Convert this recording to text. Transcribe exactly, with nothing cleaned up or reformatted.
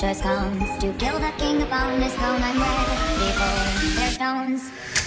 Choice comes to kill the king upon his throne. I'm ready before their stones.